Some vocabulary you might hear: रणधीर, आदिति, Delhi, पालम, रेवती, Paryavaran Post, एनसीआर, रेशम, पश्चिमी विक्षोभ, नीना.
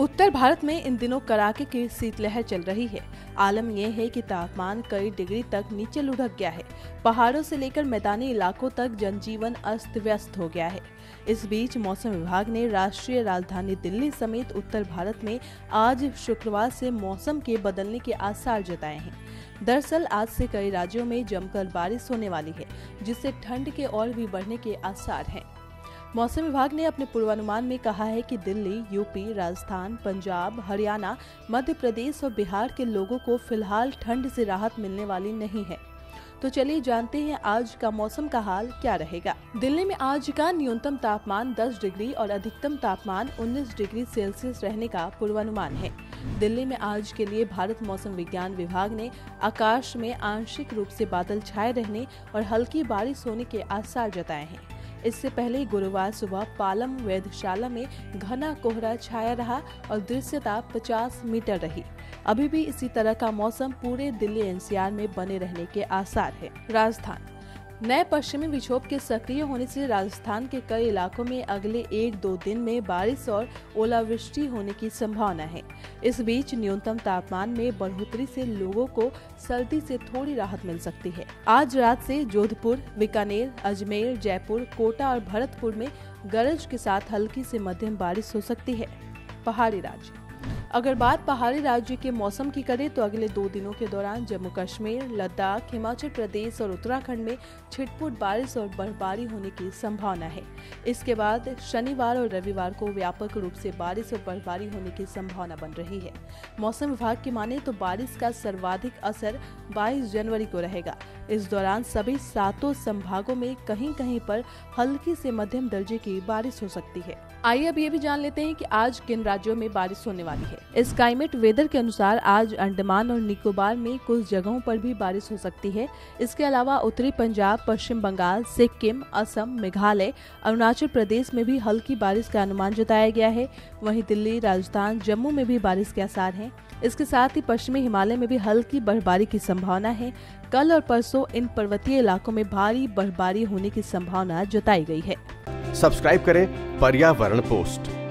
उत्तर भारत में इन दिनों कड़ाके की शीतलहर चल रही है। आलम यह है कि तापमान कई डिग्री तक नीचे लुढ़क गया है। पहाड़ों से लेकर मैदानी इलाकों तक जनजीवन अस्त व्यस्त हो गया है। इस बीच मौसम विभाग ने राष्ट्रीय राजधानी दिल्ली समेत उत्तर भारत में आज शुक्रवार से मौसम के बदलने के आसार जताए हैं। दरअसल आज से कई राज्यों में जमकर बारिश होने वाली है, जिससे ठंड के और भी बढ़ने के आसार हैं। मौसम विभाग ने अपने पूर्वानुमान में कहा है कि दिल्ली, यूपी, राजस्थान, पंजाब, हरियाणा, मध्य प्रदेश और बिहार के लोगों को फिलहाल ठंड से राहत मिलने वाली नहीं है। तो चलिए जानते हैं आज का मौसम का हाल क्या रहेगा। दिल्ली में आज का न्यूनतम तापमान 10 डिग्री और अधिकतम तापमान 19 डिग्री सेल्सियस रहने का पूर्वानुमान है। दिल्ली में आज के लिए भारत मौसम विज्ञान विभाग ने आकाश में आंशिक रूप से बादल छाए रहने और हल्की बारिश होने के आसार जताए हैं। इससे पहले गुरुवार सुबह पालम वेधशाला में घना कोहरा छाया रहा और दृश्यता 50 मीटर रही। अभी भी इसी तरह का मौसम पूरे दिल्ली एनसीआर में बने रहने के आसार है। राजस्थान, नए पश्चिमी विक्षोभ के सक्रिय होने से राजस्थान के कई इलाकों में अगले 1-2 दिन में बारिश और ओलावृष्टि होने की संभावना है। इस बीच न्यूनतम तापमान में बढ़ोतरी से लोगों को सर्दी से थोड़ी राहत मिल सकती है। आज रात से जोधपुर, बीकानेर, अजमेर, जयपुर, कोटा और भरतपुर में गरज के साथ हल्की से मध्यम बारिश हो सकती है। पहाड़ी राज्य, अगर बात पहाड़ी राज्य के मौसम की करें तो अगले 2 दिनों के दौरान जम्मू कश्मीर, लद्दाख, हिमाचल प्रदेश और उत्तराखंड में छिटपुट बारिश और बर्फबारी होने की संभावना है। इसके बाद शनिवार और रविवार को व्यापक रूप से बारिश और बर्फबारी होने की संभावना बन रही है। मौसम विभाग की माने तो बारिश का सर्वाधिक असर 22 जनवरी को रहेगा। इस दौरान सभी 7 संभागों में कहीं कहीं पर हल्की से मध्यम दर्जे की बारिश हो सकती है। आइए अब ये भी जान लेते हैं कि आज किन राज्यों में बारिश होने वाली है। इस क्लाइमेट वेदर के अनुसार आज अंडमान और निकोबार में कुछ जगहों पर भी बारिश हो सकती है। इसके अलावा उत्तरी पंजाब, पश्चिम बंगाल, सिक्किम, असम, मेघालय, अरुणाचल प्रदेश में भी हल्की बारिश का अनुमान जताया गया है। वहीं दिल्ली, राजस्थान, जम्मू में भी बारिश के आसार हैं। इसके साथ ही पश्चिमी हिमालय में भी हल्की बर्फबारी की संभावना है। कल और परसों इन पर्वतीय इलाकों में भारी बर्फबारी होने की संभावना जताई गई है। सब्सक्राइब करें पर्यावरण पोस्ट।